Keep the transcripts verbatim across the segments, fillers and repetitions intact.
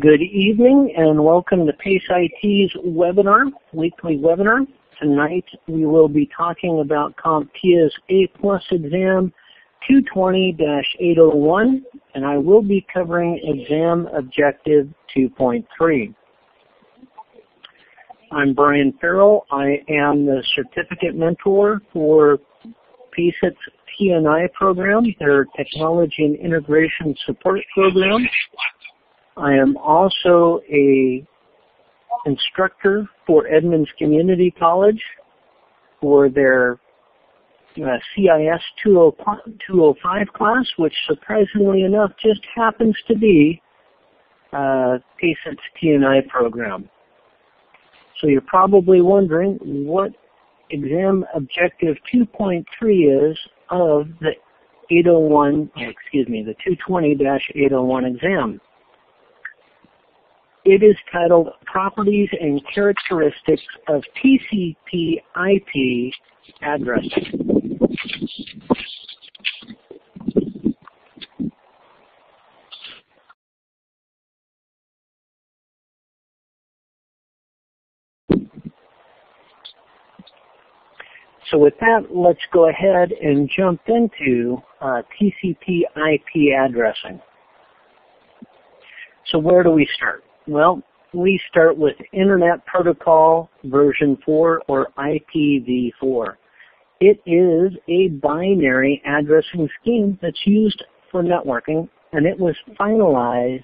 Good evening and welcome to PACE I T's webinar, weekly webinar. Tonight we will be talking about CompTIA's A plus exam two twenty dash eight oh one, and I will be covering exam objective two point three. I'm Brian Ferrill. I am the certificate mentor for PACE IT's T N I program, their Technology and Integration Support Program. I am also a instructor for Edmonds Community College for their uh, C I S two oh five class, which surprisingly enough just happens to be uh, PACE IT's T N I program. So you're probably wondering what exam objective two point three is of the eight oh one, excuse me, the two twenty dash eight oh one exam. It is titled Properties and Characteristics of T C P I P Addresses. So with that, let's go ahead and jump into uh, T C P I P addressing. So where do we start? Well, we start with Internet Protocol version four, or I P v four. It is a binary addressing scheme that's used for networking, and it was finalized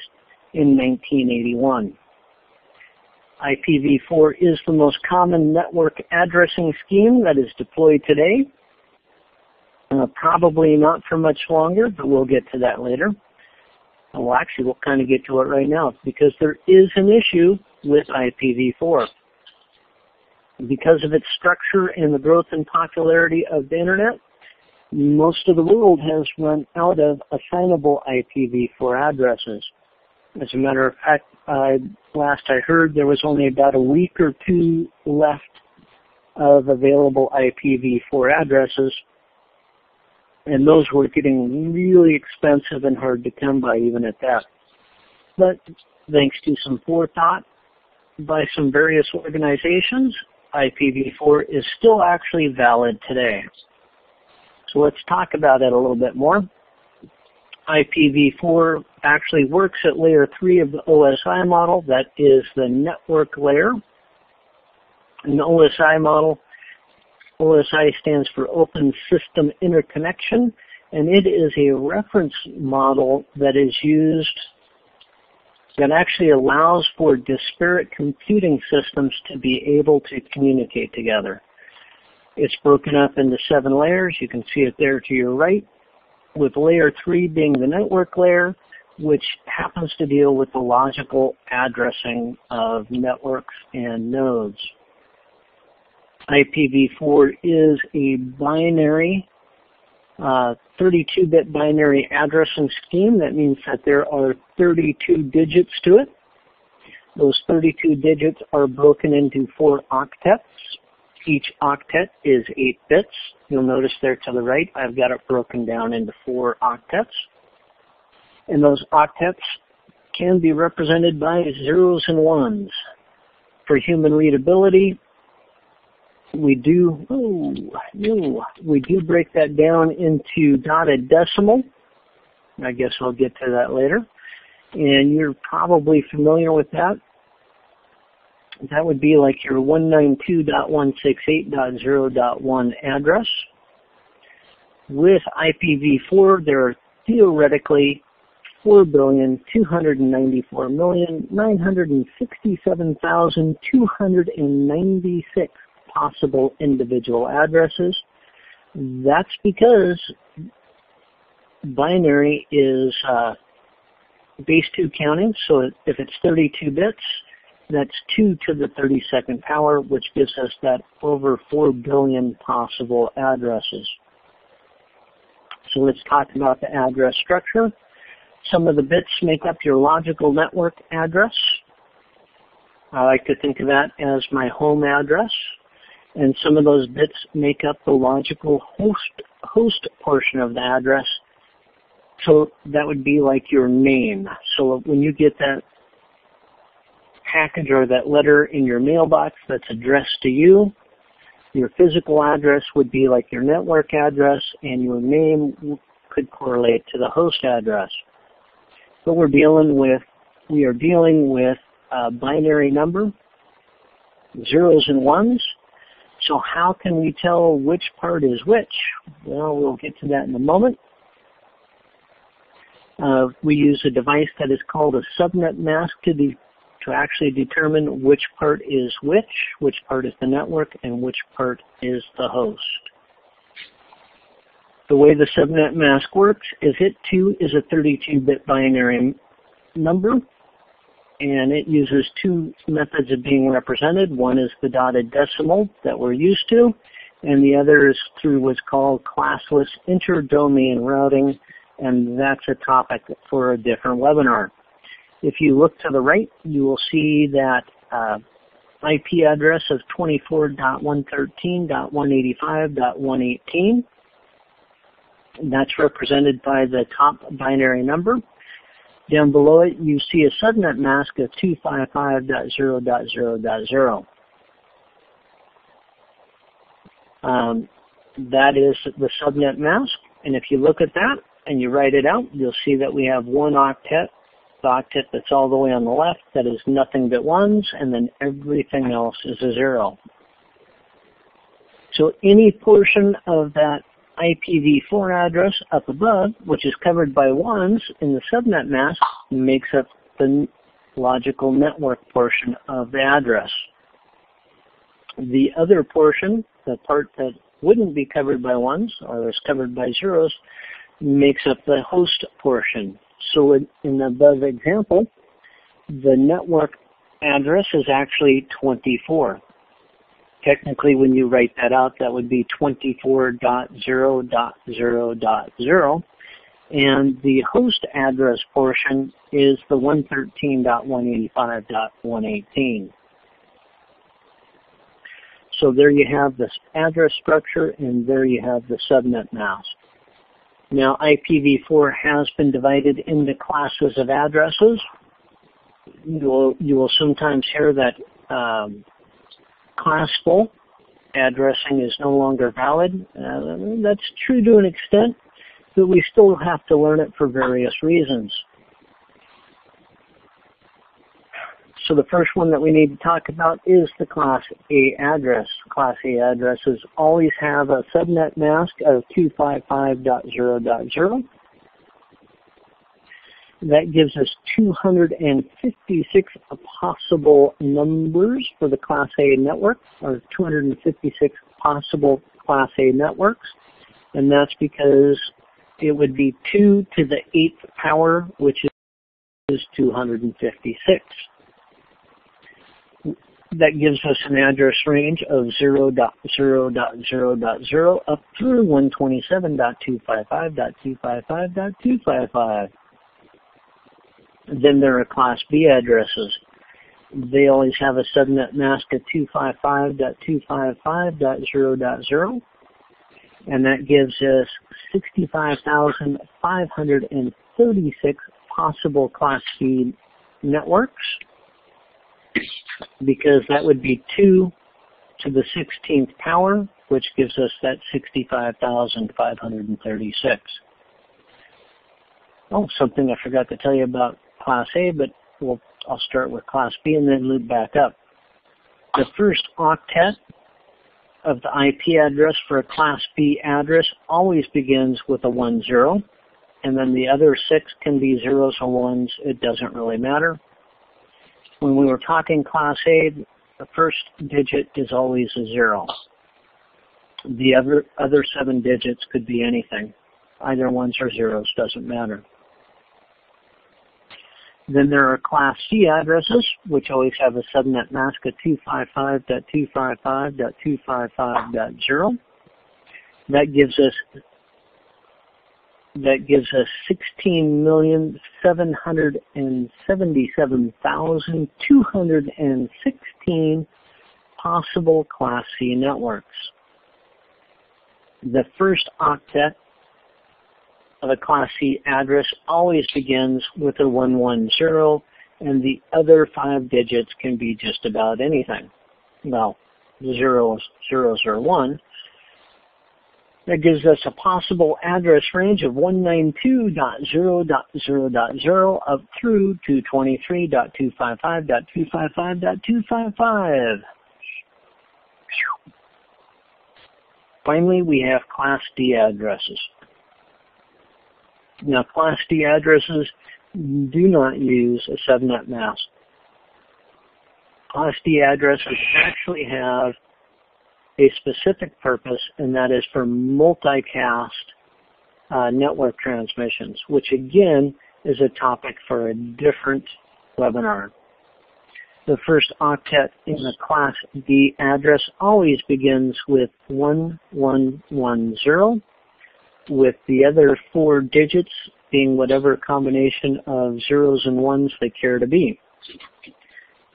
in nineteen eighty-one. I P v four is the most common network addressing scheme that is deployed today. Uh, probably not for much longer, but we'll get to that later. Well, actually, we'll kind of get to it right now because there is an issue with I P v four. Because of its structure and the growth and popularity of the Internet, most of the world has run out of assignable I P v four addresses. As a matter of fact, uh, last I heard, there was only about a week or two left of available I P v four addresses, and those were getting really expensive and hard to come by even at that. But thanks to some forethought by some various organizations, I P v four is still actually valid today. So let's talk about it a little bit more. I P v four actually works at layer three of the O S I model, that is the network layer. In the O S I model, O S I stands for Open System Interconnection, and it is a reference model that is used that actually allows for disparate computing systems to be able to communicate together. It's broken up into seven layers. You can see it there to your right, with layer three being the network layer, which happens to deal with the logical addressing of networks and nodes. I P v four is a binary, thirty-two bit uh, binary addressing scheme. That means that there are thirty-two digits to it. Those thirty-two digits are broken into four octets. Each octet is eight bits. You'll notice there to the right, I've got it broken down into four octets. And those octets can be represented by zeros and ones. For human readability, we do, oh, no, we do break that down into dotted decimal. I guess I'll get to that later. And you're probably familiar with that. That would be like your one ninety-two dot one sixty-eight dot zero dot one address. With I P v four, there are theoretically four billion two hundred ninety-four million nine hundred sixty-seven thousand two hundred ninety-six possible individual addresses. That's because binary is uh, base two counting, so if it's thirty-two bits, that's two to the thirty-second power, which gives us that over four billion possible addresses. So let's talk about the address structure. Some of the bits make up your logical network address. I like to think of that as my home address. And some of those bits make up the logical host, host portion of the address. So that would be like your name. So when you get that package or that letter in your mailbox that's addressed to you. Your physical address would be like your network address, and your name could correlate to the host address. But we're dealing with, we are dealing with a binary number, zeros and ones. So how can we tell which part is which? Well, we'll get to that in a moment. Uh, we use a device that is called a subnet mask to, de to actually determine which part is which, which part is the network, and which part is the host. The way the subnet mask works is it too is a thirty-two bit binary number, and it uses two methods of being represented. One is the dotted decimal that we're used to, and the other is through what's called classless inter-domain routing, and that's a topic for a different webinar. If you look to the right, you will see that uh, I P address of twenty-four dot one thirteen dot one eighty-five dot one eighteen. That's represented by the top binary number. Down below it, you see a subnet mask of two fifty-five dot zero dot zero dot zero. Um, that is the subnet mask, and if you look at that and you write it out, you'll see that we have one octet, the octet that's all the way on the left, that is nothing but ones, and then everything else is a zero. So any portion of that I P v four address up above, which is covered by ones in the subnet mask, makes up the logical network portion of the address. The other portion, the part that wouldn't be covered by ones or is covered by zeros, makes up the host portion. So in the above example, the network address is actually twenty-four. Technically, when you write that out, that would be twenty-four dot zero dot zero dot zero, and the host address portion is the one thirteen dot one eighty-five dot one eighteen. So there you have this address structure, and there you have the subnet mask. Now, I P v four has been divided into classes of addresses. You will, you will sometimes hear that um, classful addressing is no longer valid. Uh, that's true to an extent, but we still have to learn it for various reasons. So the first one that we need to talk about is the Class A address. Class A addresses always have a subnet mask of two fifty-five dot zero dot zero. That gives us two hundred fifty-six possible numbers for the Class A network, or two hundred fifty-six possible Class A networks, and that's because it would be two to the eighth power, which is two hundred fifty-six. That gives us an address range of zero dot zero dot zero dot zero up through one twenty-seven dot two fifty-five dot two fifty-five dot two fifty-five. Then there are Class B addresses. They always have a subnet mask of two fifty-five dot two fifty-five dot zero dot zero, and that gives us sixty-five thousand five hundred thirty-six possible Class B networks, because that would be two to the sixteenth power, which gives us that sixty-five thousand five hundred thirty-six. Oh, something I forgot to tell you about Class A, but we'll, I'll start with Class B and then loop back up. The first octet of the I P address for a Class B address always begins with a one zero, and then the other six can be zeros or ones. It doesn't really matter. When we were talking Class A, the first digit is always a zero. The other, other seven digits could be anything. Either ones or zeros, doesn't matter. Then there are Class C addresses, which always have a subnet mask of two fifty-five dot two fifty-five dot two fifty-five dot zero. That gives us that gives us sixteen million seven hundred and seventy-seven thousand two hundred and sixteen possible Class C networks. The first octet of a Class C address always begins with a one one zero, and the other five digits can be just about anything. Well, zero, zeros are one. That gives us a possible address range of one ninety-two dot zero dot zero dot zero up through two twenty-three dot two fifty-five dot two fifty-five dot two fifty-five. Finally, we have Class D addresses. Now, Class D addresses do not use a subnet mask. Class D addresses actually have a specific purpose, and that is for multicast uh, network transmissions, which again is a topic for a different webinar. The first octet in the Class D address always begins with one one one zero, with the other four digits being whatever combination of zeros and ones they care to be.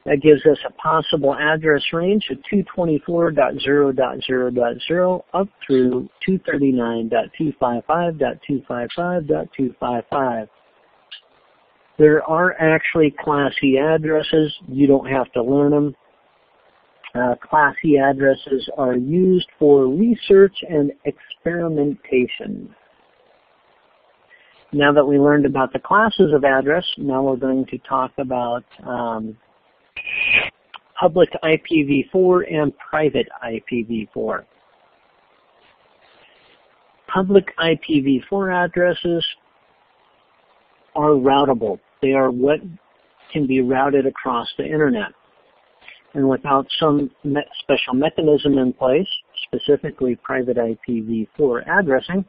That gives us a possible address range of two twenty-four dot zero dot zero dot zero up through two thirty-nine dot two fifty-five dot two fifty-five dot two fifty-five. There are actually Class E addresses. You don't have to learn them. Uh, Class E addresses are used for research and experimentation. Now that we learned about the classes of address, now we're going to talk about um, public I P v four and private I P v four. Public I P v four addresses are routable. They are what can be routed across the internet. And without some me special mechanism in place, specifically private I P v four addressing,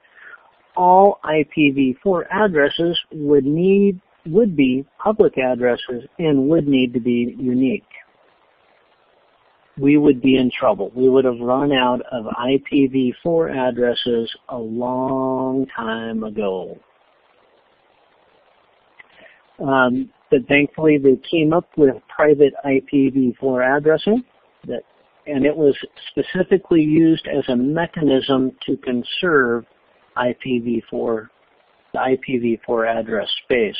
all I P v four addresses would need would be public addresses and would need to be unique. We would be in trouble. We would have run out of I P v four addresses a long time ago. Um, but thankfully they came up with private I P v four addressing, that, and it was specifically used as a mechanism to conserve I P v four, the I P v four address space.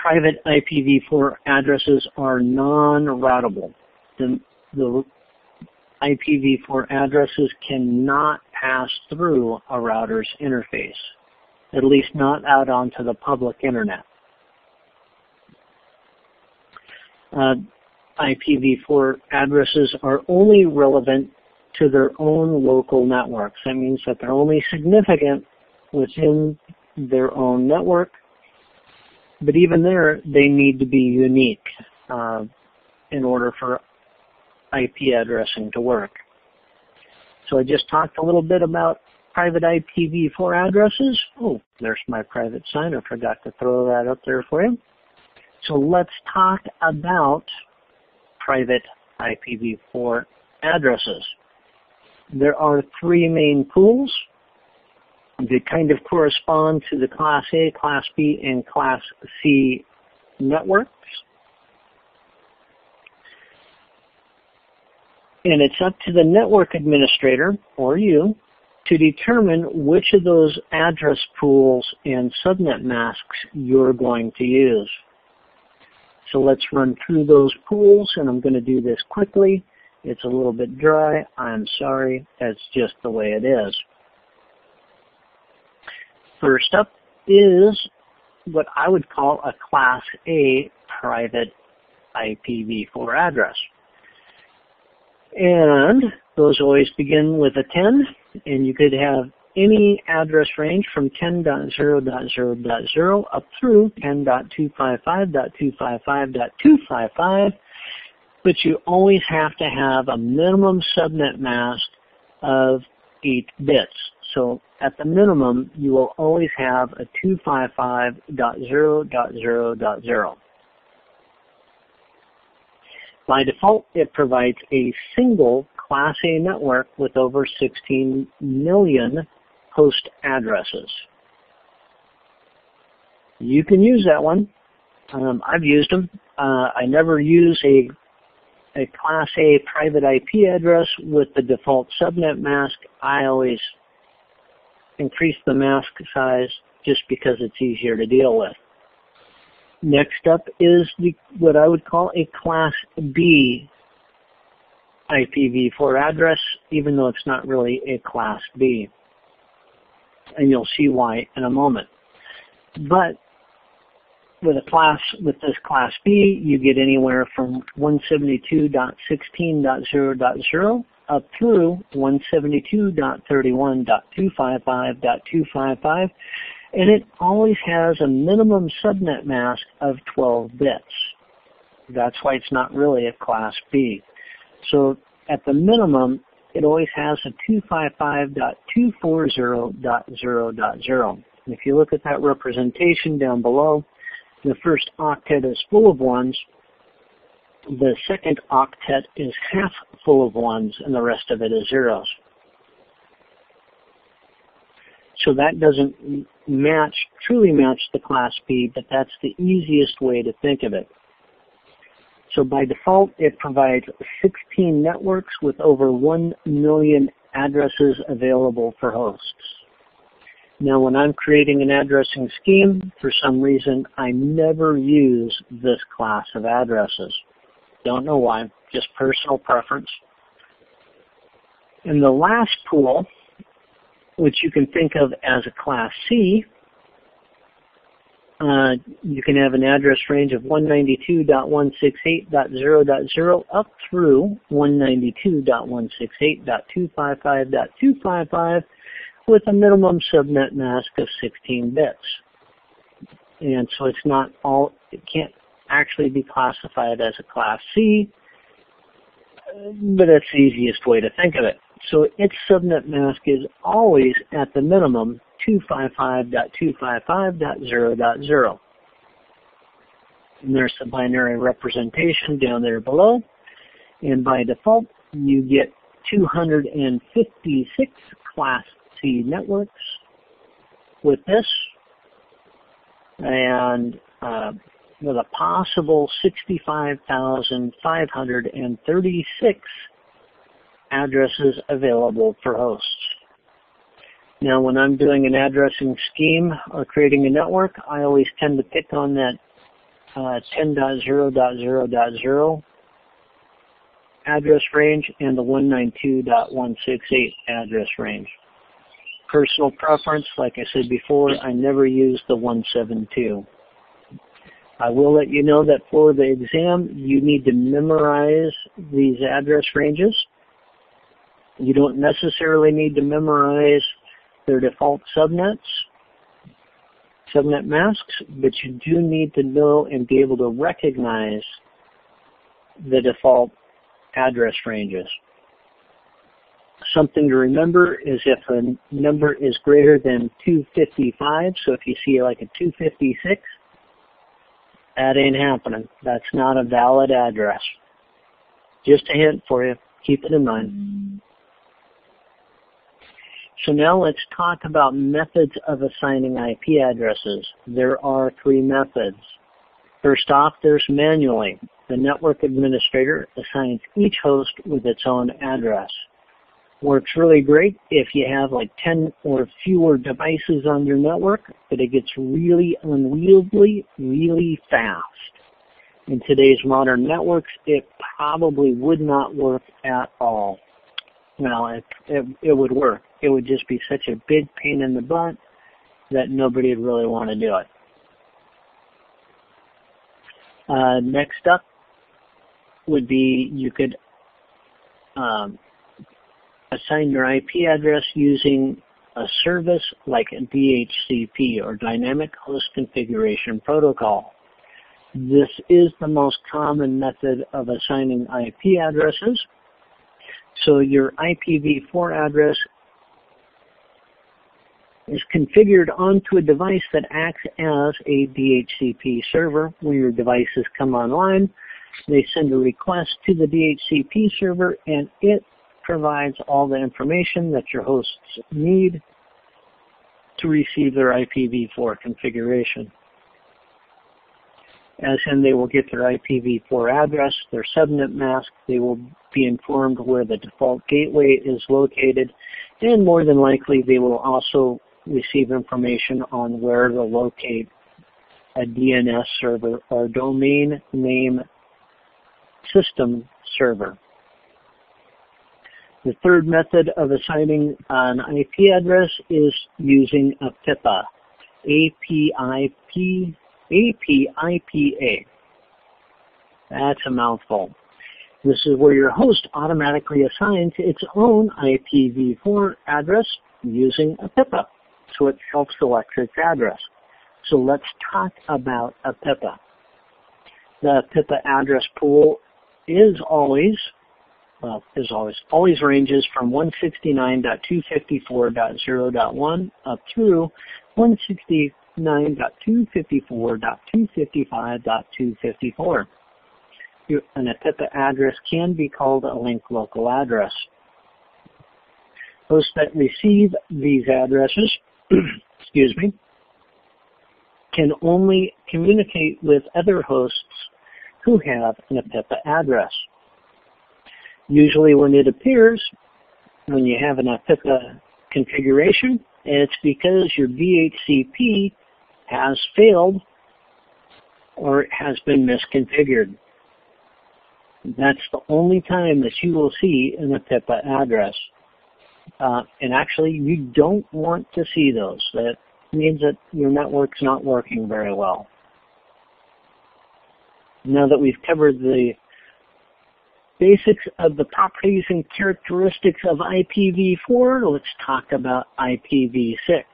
Private I P v four addresses are non-routable. The, the I P v four addresses cannot pass through a router's interface, at least not out onto the public internet. Uh, I P v four addresses are only relevant to their own local networks. That means that they're only significant within their own network, but even there, they need to be unique uh, in order for I P addressing to work. So I just talked a little bit about private I P v four addresses. Oh, there's my private sign. I forgot to throw that up there for you. So let's talk about private I P v four addresses. There are three main pools. They kind of correspond to the Class A, Class B, and Class C networks. And it's up to the network administrator, or you, to determine which of those address pools and subnet masks you're going to use. So let's run through those pools, and I'm going to do this quickly. It's a little bit dry. I'm sorry. That's just the way it is. First up is what I would call a Class A private I P v four address. And those always begin with a ten, and you could have any address range from ten dot zero dot zero dot zero up through ten dot two fifty-five dot two fifty-five dot two fifty-five, but you always have to have a minimum subnet mask of eight bits. So at the minimum, you will always have a two fifty-five dot zero dot zero dot zero. By default, it provides a single Class A network with over sixteen million host addresses. You can use that one. Um, I've used them. Uh, I never use a, a Class A private I P address with the default subnet mask. I always increase the mask size just because it's easier to deal with. Next up is the what I would call a Class B I P v four address, even though it's not really a Class B. And you'll see why in a moment. But with a class, with this Class B, you get anywhere from one seventy-two dot sixteen dot zero dot zero up through one seventy-two dot thirty-one dot two fifty-five dot two fifty-five, and it always has a minimum subnet mask of twelve bits. That's why it's not really a Class B. So at the minimum, it always has a two fifty-five dot two forty dot zero dot zero. And if you look at that representation down below, the first octet is full of ones, the second octet is half full of ones, and the rest of it is zeros. So that doesn't match, truly match the Class B, but that's the easiest way to think of it. So by default, it provides sixteen networks with over one million addresses available for hosts. Now, when I'm creating an addressing scheme, for some reason, I never use this class of addresses. Don't know why, just personal preference. And the last pool, which you can think of as a Class C, uh, you can have an address range of one ninety-two dot one sixty-eight dot zero dot zero up through one ninety-two dot one sixty-eight dot two fifty-five dot two fifty-five with a minimum subnet mask of sixteen bits. And so it's not all, it can't actually be classified as a Class C, but that's the easiest way to think of it. So its subnet mask is always at the minimum two fifty-five dot two fifty-five dot zero dot zero. And there's the binary representation down there below. And by default, you get two hundred fifty-six Class C networks with this, and uh, with a possible sixty-five thousand five hundred thirty-six addresses available for hosts. Now, when I'm doing an addressing scheme or creating a network, I always tend to pick on that uh, ten dot zero dot zero dot zero address range and the one ninety-two dot one sixty-eight address range. Personal preference, like I said before, I never use the one seventy-two. I will let you know that for the exam, you need to memorize these address ranges. You don't necessarily need to memorize their default subnets, subnet masks, but you do need to know and be able to recognize the default address ranges. Something to remember is if a number is greater than two fifty-five, so if you see like a two fifty-six, that ain't happening. That's not a valid address. Just a hint for you. Keep it in mind. So now let's talk about methods of assigning I P addresses. There are three methods. First off, there's manually. The network administrator assigns each host with its own address. Works really great if you have like ten or fewer devices on your network, but it gets really unwieldy really fast. In today's modern networks, it probably would not work at all. Well, it, it, it would work. It would just be such a big pain in the butt that nobody would really want to do it. Uh, next up would be you could um, assign your I P address using a service like a D H C P, or Dynamic Host Configuration Protocol. This is the most common method of assigning I P addresses. So your I P v four address is configured onto a device that acts as a D H C P server. When your devices come online, they send a request to the D H C P server, and it provides all the information that your hosts need to receive their I P v four configuration. As in, they will get their I P v four address, their subnet mask, they will be informed where the default gateway is located, and more than likely they will also receive information on where to locate a D N S server or a domain name system server. The third method of assigning an I P address is using a PIPA, A P I P A. That's a mouthful. This is where your host automatically assigns its own I P v four address using a PIPA, so it self-selects its address. So let's talk about a PIPA. The PIPA address pool is always, well, as always, always ranges from one sixty-nine dot two fifty-four dot zero dot one up through one sixty-nine dot two fifty-four dot two fifty-five dot two fifty-four. And a PIPA address can be called a link local address. Hosts that receive these addresses, excuse me, can only communicate with other hosts who have an I P I P A address. Usually when it appears, when you have an I P I P A configuration, it's because your D H C P has failed or has been misconfigured. That's the only time that you will see an I P I P A address. Uh, and actually, you don't want to see those. That means that your network's not working very well. Now that we've covered the basics of the properties and characteristics of I P v four, let's talk about I P v six.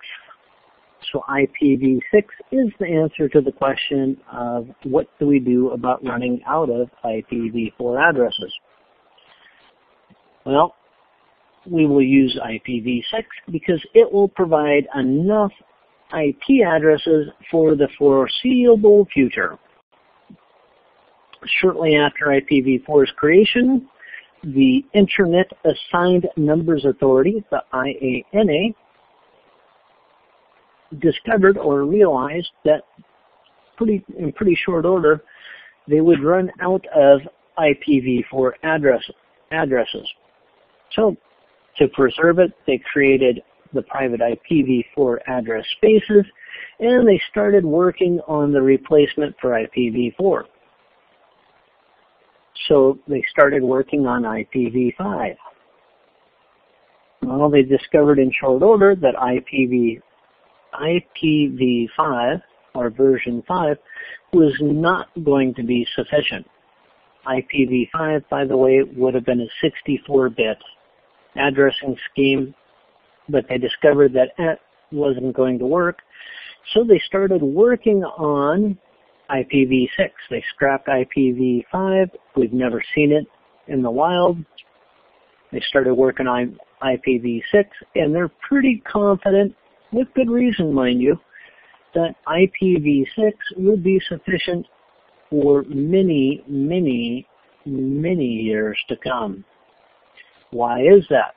So I P v six is the answer to the question of what do we do about running out of I P v four addresses? Well, we will use I P v six because it will provide enough I P addresses for the foreseeable future. Shortly after I P v four's creation, the Internet Assigned Numbers Authority, the I A N A, discovered or realized that pretty in pretty short order they would run out of I P v four address, addresses. So to preserve it, they created the private I P v four address spaces, and they started working on the replacement for I P v four. So they started working on I P v five. Well, they discovered in short order that I P v five, or version five, was not going to be sufficient. I P v five, by the way, would have been a sixty-four bit addressing scheme, but they discovered that it wasn't going to work, so they started working on I P v six. They scrapped I P v five. We've never seen it in the wild. They started working on I P v six, and they're pretty confident, with good reason, mind you, that I P v six would be sufficient for many, many, many years to come. Why is that?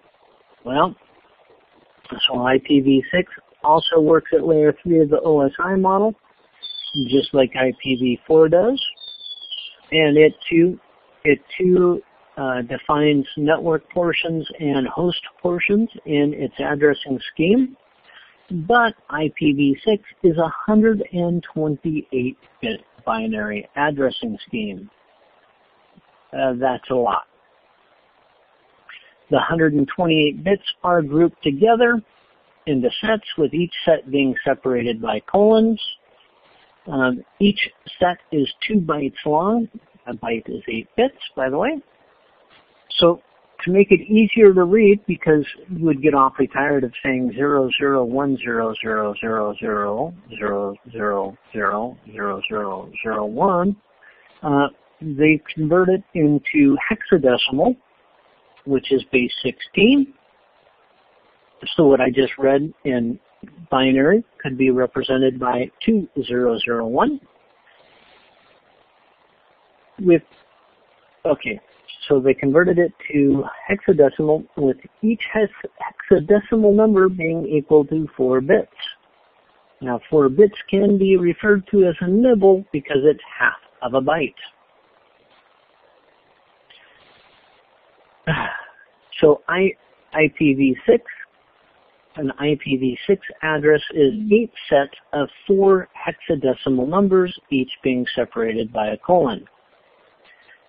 Well, so I P v six also works at layer three of the O S I model, just like I P v four does, and it too, it too uh, defines network portions and host portions in its addressing scheme, but I P v six is a one twenty-eight bit binary addressing scheme. Uh, that's a lot. The one hundred twenty-eight bits are grouped together into sets, with each set being separated by colons. Um, each set is two bytes long. A byte is eight bits, by the way. So to make it easier to read, because you would get awfully tired of saying zero zero one zero zero zero zero zero zero zero zero zero zero one, uh, they convert it into hexadecimal, which is base sixteen. So what I just read in binary could be represented by two zero zero one. With, okay, so they converted it to hexadecimal, with each hex hexadecimal number being equal to four bits. Now, four bits can be referred to as a nibble because it's half of a byte. So I, I P v six an I P v six address is each set of four hexadecimal numbers, each being separated by a colon.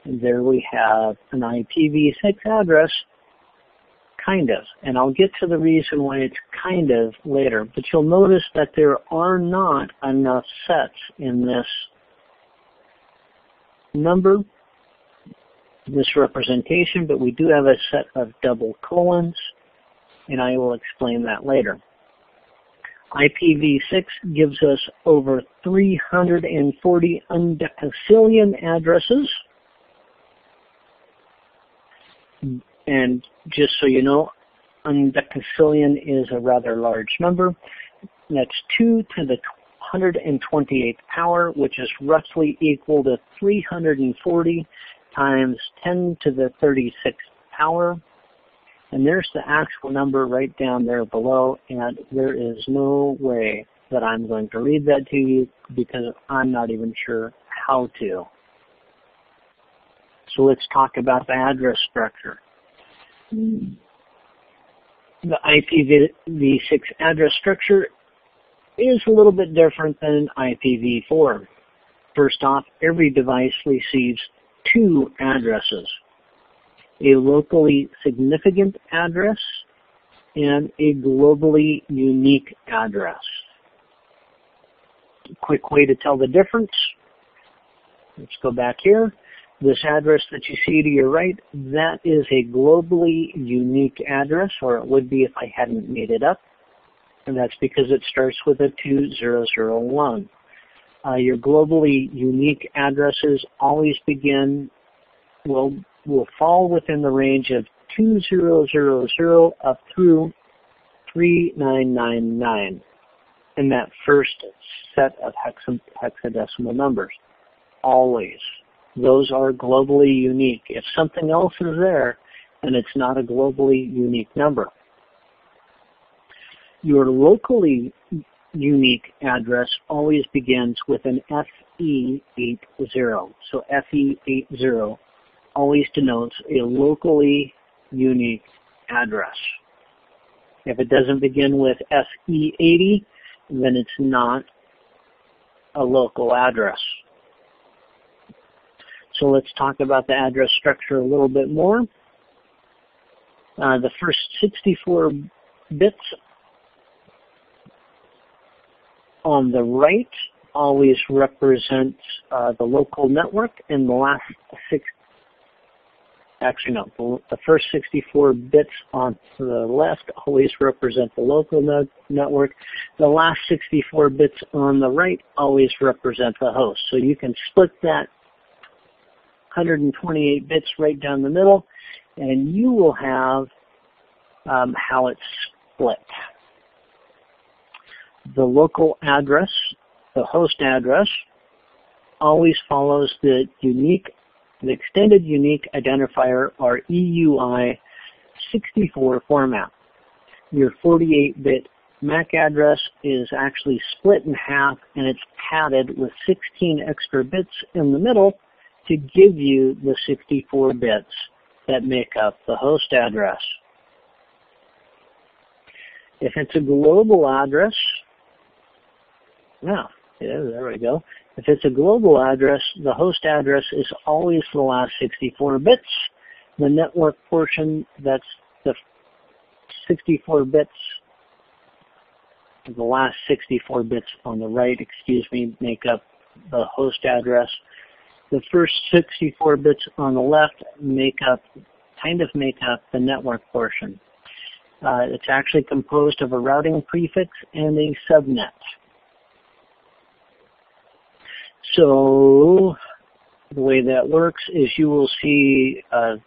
And there we have an I P v six address, kind of. And I'll get to the reason why it's kind of later. But you'll notice that there are not enough sets in this number, this representation, but we do have a set of double colons, and I will explain that later. I P v six gives us over three hundred forty undecacillion addresses. And just so you know, undecacillion is a rather large number. That's two to the one hundred twenty-eighth power, which is roughly equal to three hundred forty times ten to the thirty-sixth power. And there's the actual number right down there below, and there is no way that I'm going to read that to you because I'm not even sure how to. So let's talk about the address structure. The I P v six address structure is a little bit different than I P v four. First off, every device receives two addresses: a locally significant address and a globally unique address. A quick way to tell the difference, let's go back here. This address that you see to your right, that is a globally unique address, or it would be if I hadn't made it up, and that's because it starts with a two zero zero one. Uh, your globally unique addresses always begin, well, will fall within the range of two thousand up through three nine nine nine in that first set of hexa hexadecimal numbers. Always. Those are globally unique. If something else is there, then it's not a globally unique number. Your locally unique address always begins with an F E eighty. So F E eighty always denotes a locally unique address. If it doesn't begin with F E eighty, then it's not a local address. So let's talk about the address structure a little bit more. Uh, the first sixty-four bits on the right always represent uh, the local network, and the last six, actually no, the, the first sixty-four bits on the left always represent the local no network. The last sixty-four bits on the right always represent the host. So you can split that one hundred twenty-eight bits right down the middle, and you will have um, how it's split. The local address, the host address, always follows the unique, the extended unique identifier, or E U I sixty-four format. Your forty-eight bit M A C address is actually split in half, and it's padded with sixteen extra bits in the middle to give you the sixty-four bits that make up the host address. If it's a global address, yeah, yeah, there we go. If it's a global address, the host address is always the last sixty-four bits. The network portion, that's the sixty-four bits, the last sixty-four bits on the right, excuse me, make up the host address. The first sixty-four bits on the left make up, kind of make up the network portion. Uh, it's actually composed of a routing prefix and a subnet. So the way that works is you will see an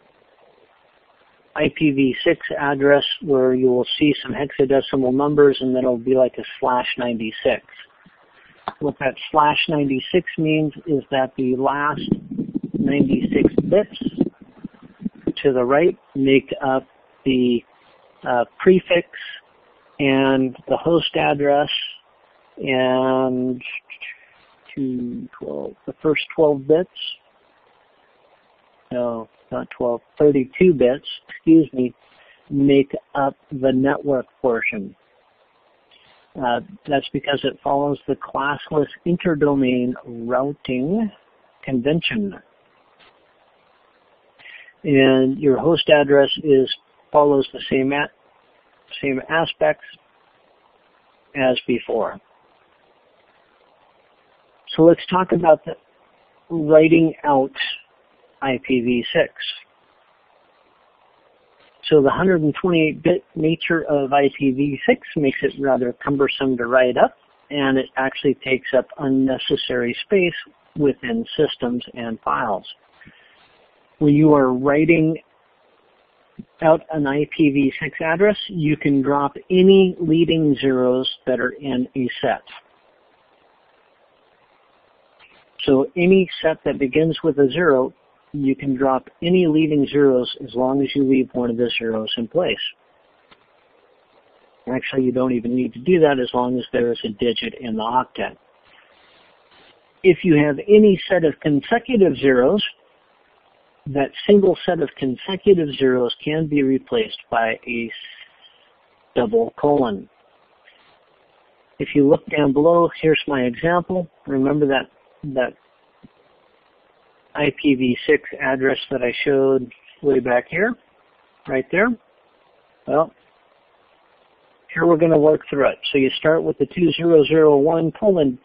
I P v six address where you will see some hexadecimal numbers, and then it'll be like a slash ninety-six. What that slash ninety-six means is that the last ninety-six bits to the right make up the Uh, prefix and the host address, and two, twelve, the first twelve bits, no, not twelve, thirty-two bits, excuse me, make up the network portion. Uh, that's because it follows the classless interdomain routing convention. And your host address is follows the same at, same aspects as before. So let's talk about the writing out I P v six. So the one hundred twenty-eight bit nature of I P v six makes it rather cumbersome to write up, and it actually takes up unnecessary space within systems and files. When you are writing out an I P v six address, you can drop any leading zeros that are in a set. So any set that begins with a zero, you can drop any leading zeros as long as you leave one of the zeros in place. Actually, you don't even need to do that as long as there is a digit in the octet. If you have any set of consecutive zeros, that single set of consecutive zeros can be replaced by a double colon. If you look down below, here's my example. Remember that that I P v six address that I showed way back here, right there? Well, here we're going to work through it. So you start with the two thousand one colon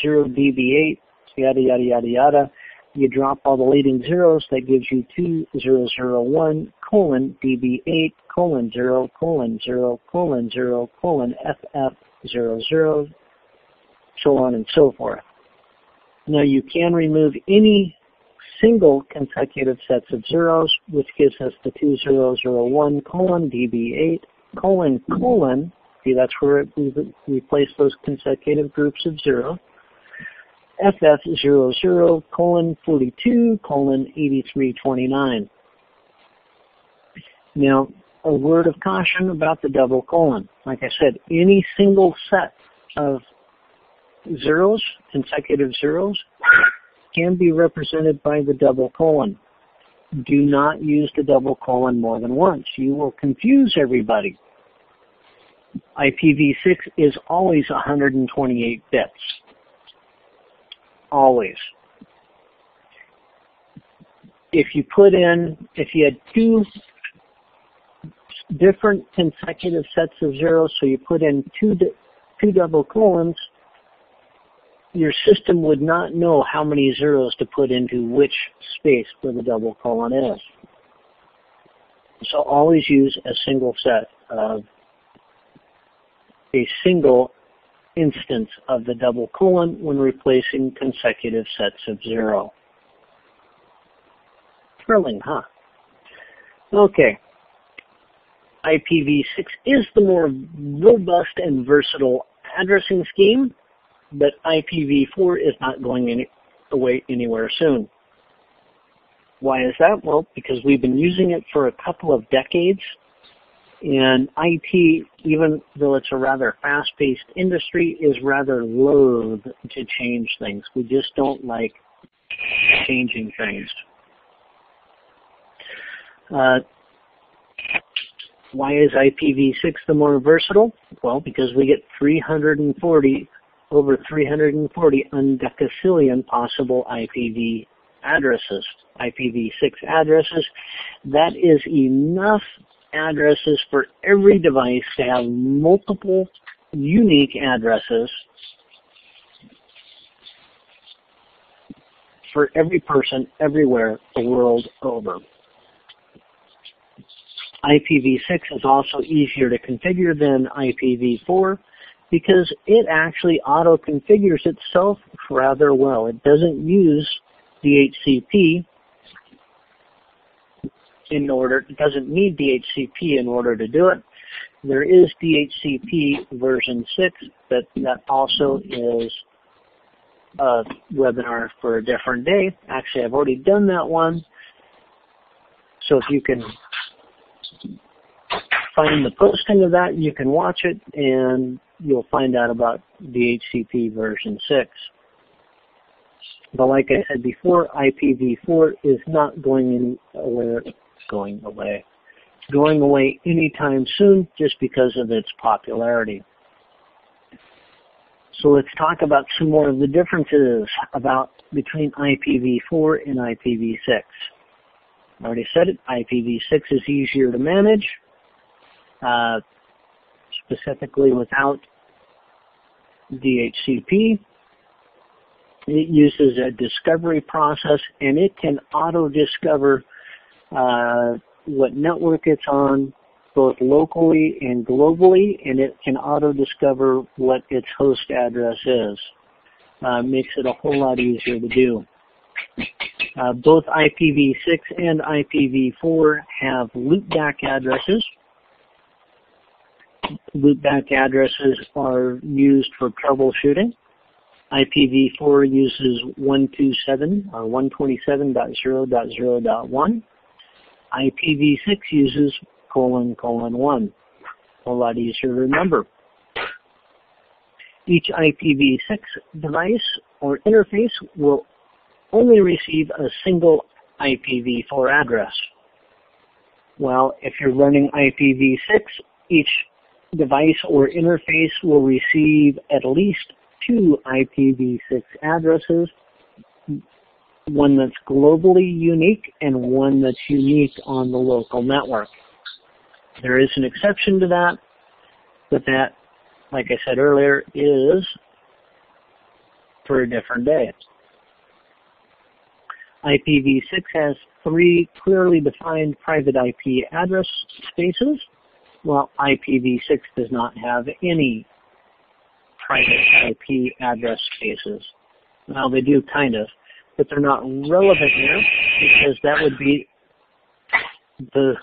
zero D B eight, yada, yada, yada, yada. You drop all the leading zeros. That gives you two thousand one colon D B eight colon zero colon zero colon zero colon F F zero zero, so on and so forth. Now you can remove any single consecutive sets of zeros, which gives us the two thousand one colon D B eight colon colon. See, that's where we replace those consecutive groups of zero. F F zero zero colon forty-two colon eighty-three twenty-nine. Now, a word of caution about the double colon. Like I said, any single set of zeros, consecutive zeros, can be represented by the double colon. Do not use the double colon more than once. You will confuse everybody. I P v six is always one hundred twenty-eight bits. Always. If you put in, if you had two different consecutive sets of zeros, so you put in two, two double colons, your system would not know how many zeros to put into which space where the double colon is. So always use a single set of a single instance of the double colon when replacing consecutive sets of zero. Thrilling, huh? Okay. I P v six is the more robust and versatile addressing scheme, but I P v four is not going any, away anywhere soon. Why is that? Well, because we've been using it for a couple of decades, and I T, even though it's a rather fast-paced industry, is rather loath to change things. We just don't like changing things. Uh, why is I P v six the more versatile? Well, because we get three hundred forty over three hundred forty undecacillion possible I P v addresses, I P v six addresses. That is enough addresses for every device to have multiple unique addresses for every person everywhere the world over. I P v six is also easier to configure than I P v four. Because it actually auto-configures itself rather well. It doesn't use D H C P in order, it doesn't need D H C P in order to do it. There is D H C P version six, but that also is a webinar for a different day. Actually, I've already done that one. So if you can find the posting of that, you can watch it, and you'll find out about D H C P version six. But like I said before, I P v four is not going anywhere, going away, going away anytime soon just because of its popularity. So let's talk about some more of the differences about between I P v four and I P v six. I already said it, I P v six is easier to manage, uh, specifically without D H C P. It uses a discovery process, and it can auto-discover uh, what network it's on, both locally and globally, and it can auto-discover what its host address is. Uh, makes it a whole lot easier to do. Uh, both I P v six and I P v four have loopback addresses. Loopback addresses are used for troubleshooting. I P v four uses one twenty-seven or one twenty-seven dot zero dot zero dot one. I P v six uses colon colon one. A lot easier to remember. Each I P v six device or interface will only receive a single I P v four address. Well, if you're running I P v six, each device or interface will receive at least two I P v six addresses, one that's globally unique and one that's unique on the local network. There is an exception to that, but that, like I said earlier, is for a different day. I P v six has three clearly defined private I P address spaces, while I P v six does not have any private I P address spaces. Well, they do kind of, but they're not relevant here because that would be the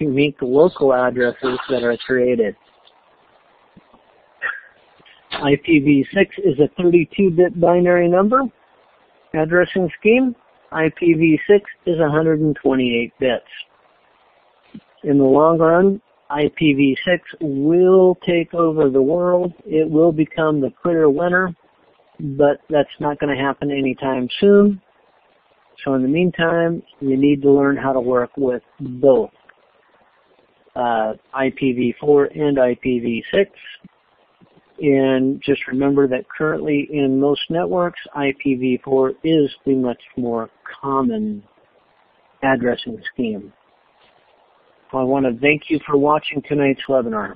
unique local addresses that are created. I P v six is a thirty-two bit binary number addressing scheme. I P v six is one hundred twenty-eight bits. In the long run, I P v six will take over the world. It will become the clear winner, but that's not going to happen anytime soon. So in the meantime, you need to learn how to work with both uh, I P v four and I P v six. And just remember that currently in most networks, I P v four is the much more common addressing scheme. I want to thank you for watching tonight's webinar.